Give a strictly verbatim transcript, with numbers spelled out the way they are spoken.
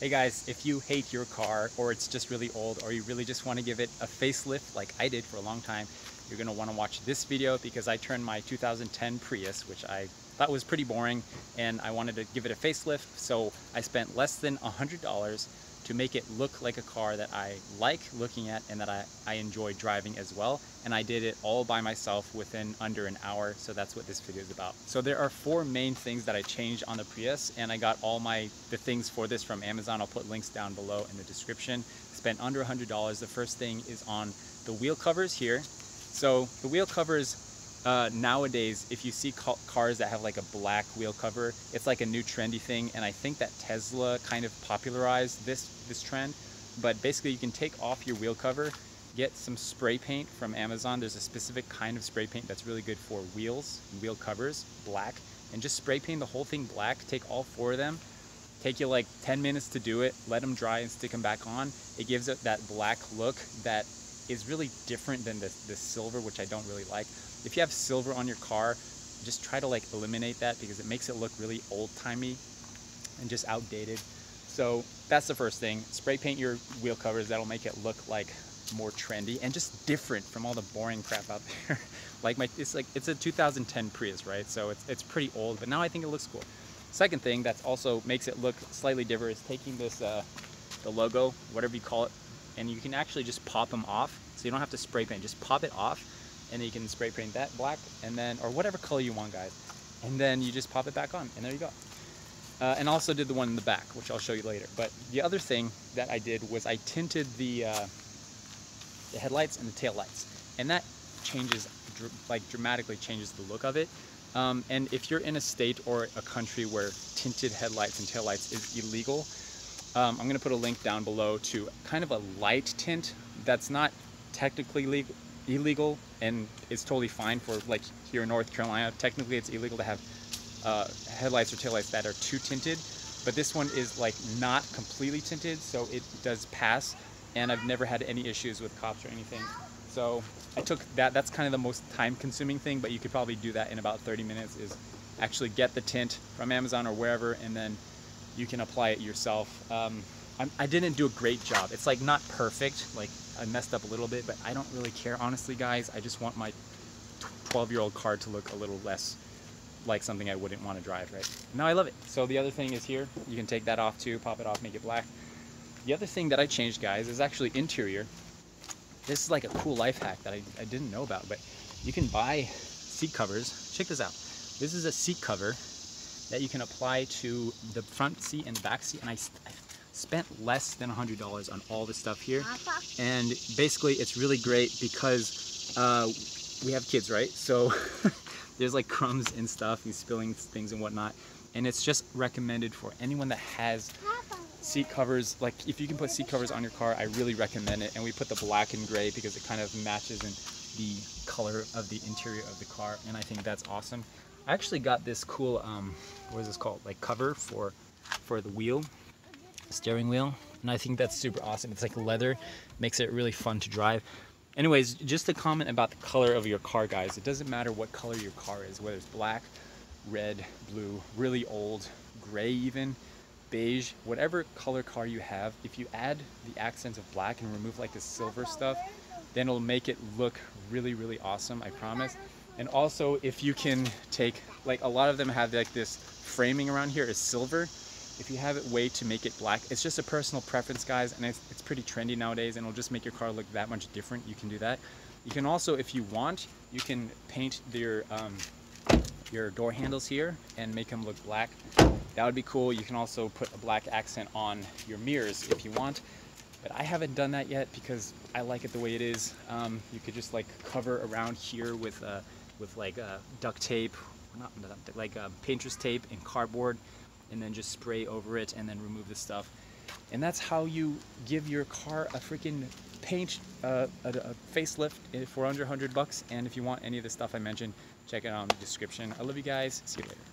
Hey guys, if you hate your car, or it's just really old, or you really just want to give it a facelift like I did for a long time, you're going to want to watch this video because I turned my two thousand ten Prius, which I thought was pretty boring, and I wanted to give it a facelift, so I spent less than one hundred dollars to make it look like a car that I like looking at and that I, I enjoy driving as well. And I did it all by myself within under an hour, so that's what this video is about. So there are four main things that I changed on the Prius, and I got all my the things for this from Amazon. I'll put links down below in the description. Spent under one hundred dollars. The first thing is on the wheel covers here. So the wheel covers uh, nowadays, if you see ca cars that have like a black wheel cover, it's like a new trendy thing, and I think that Tesla kind of popularized this this trend. But basically, you can take off your wheel cover, get some spray paint from Amazon. There's a specific kind of spray paint that's really good for wheels, wheel covers, black, and just spray paint the whole thing black. Take all four of them. Take you like ten minutes to do it. Let them dry and stick them back on. It gives it that black look that is really different than the, the silver, which I don't really like. If you have silver on your car, just try to like eliminate that because it makes it look really old-timey and just outdated. So that's the first thing. Spray paint your wheel covers. That'll make it look like more trendy and just different from all the boring crap out there. like my, it's like, it's a two thousand ten Prius, right? So it's, it's pretty old, but now I think it looks cool. Second thing that's also makes it look slightly different is taking this, uh, the logo, whatever you call it, and you can actually just pop them off. So you don't have to spray paint, just pop it off, and you can spray paint that black, and then, or whatever color you want, guys. And then you just pop it back on, and there you go. Uh, and also did the one in the back, which I'll show you later. But the other thing that I did was I tinted the, uh, the headlights and the tail lights, and that changes, dr like dramatically changes the look of it. Um, and if you're in a state or a country where tinted headlights and tail lights is illegal, Um, I'm going to put a link down below to kind of a light tint that's not technically legal, illegal, and it's totally fine for, like, here in North Carolina. Technically, it's illegal to have uh, headlights or taillights that are too tinted, but this one is, like, not completely tinted, so it does pass, and I've never had any issues with cops or anything. So I took that. That's kind of the most time-consuming thing, but you could probably do that in about thirty minutes, is actually get the tint from Amazon or wherever, and then you can apply it yourself. Um, I'm, I didn't do a great job. It's like not perfect. Like I messed up a little bit, but I don't really care. Honestly, guys, I just want my twelve year old car to look a little less like something I wouldn't want to drive, right? Now I love it. So the other thing is here, you can take that off too, pop it off, make it black. The other thing that I changed, guys, is actually interior. This is like a cool life hack that I, I didn't know about, but you can buy seat covers. Check this out. This is a seat cover that you can apply to the front seat and the back seat. And I, I spent less than one hundred dollars on all this stuff here. And basically it's really great because uh, we have kids, right? So there's like crumbs and stuff and spilling things and whatnot. And it's just recommended for anyone that has seat covers. Like if you can put seat covers on your car, I really recommend it. And we put the black and gray because it kind of matches in the color of the interior of the car. And I think that's awesome. I actually got this cool, um, what is this called? Like cover for, for the wheel, steering wheel. And I think that's super awesome. It's like leather, makes it really fun to drive. Anyways, just a comment about the color of your car, guys. It doesn't matter what color your car is, whether it's black, red, blue, really old, gray even, beige, whatever color car you have, if you add the accents of black and remove like the silver stuff, then it'll make it look really, really awesome, I promise. And also if you can take, like a lot of them have like this framing around here is silver. If you have it way to make it black, it's just a personal preference, guys. And it's, it's pretty trendy nowadays, and it'll just make your car look that much different. You can do that. You can also, if you want, you can paint your, um, your door handles here and make them look black. That would be cool. You can also put a black accent on your mirrors if you want. But I haven't done that yet because I like it the way it is. Um, you could just like cover around here with a, with like uh, duct tape, not, not like uh, painter's tape and cardboard, and then just spray over it and then remove the stuff. And that's how you give your car a freaking paint, uh, a, a facelift for under one hundred bucks. And if you want any of the stuff I mentioned, check it out in the description. I love you guys. See you later.